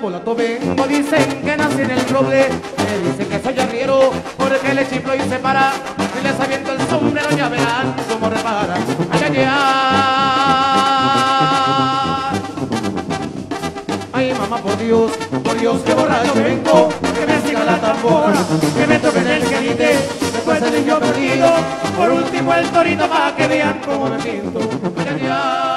bola tomé. Me dicen que nací en el roble, me dicen que soy arriero, porque le chiflo y se para. Si les aviento el sombrero ya verán cómo repara. Ay, ay, ay. Ay, mamá, por Dios, qué borracho que vengo, que me siga la tambora, que me toquen el querite, después el niño perdido, por último el torito, para que vean cómo me siento. Ay, ay, ay.